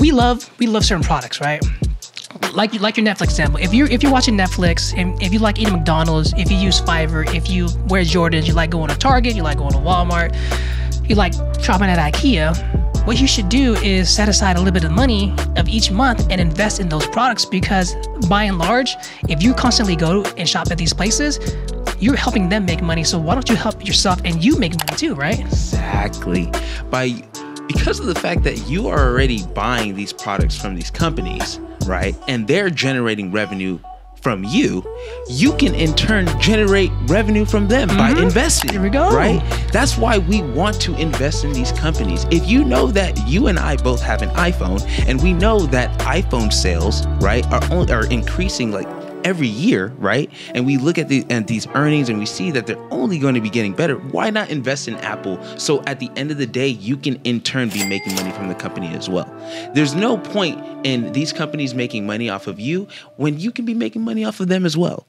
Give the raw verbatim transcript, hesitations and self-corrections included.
we love we love certain products, right? Like like your Netflix example. If you're if you're watching Netflix, and if you like eating McDonald's, if you use Fiverr, if you wear Jordans, you like going to Target, you like going to Walmart, you like shopping at Ikea. What you should do is set aside a little bit of money of each month and invest in those products, because by and large, if you constantly go and shop at these places, you're helping them make money. So why don't you help yourself and you make money too, right? Exactly. By because of the fact that you are already buying these products from these companies, right? And they're generating revenue from you, you can in turn generate revenue from them mm-hmm. by investing. Here we go. Right? That's why we want to invest in these companies. If you know that you and I both have an iPhone, and we know that iPhone sales, right, are only, are increasing like every year, right? And we look at the and these earnings and we see that they're only going to be getting better. Why not invest in Apple? So at the end of the day, you can in turn be making money from the company as well. There's no point in these companies making money off of you when you can be making money off of them as well.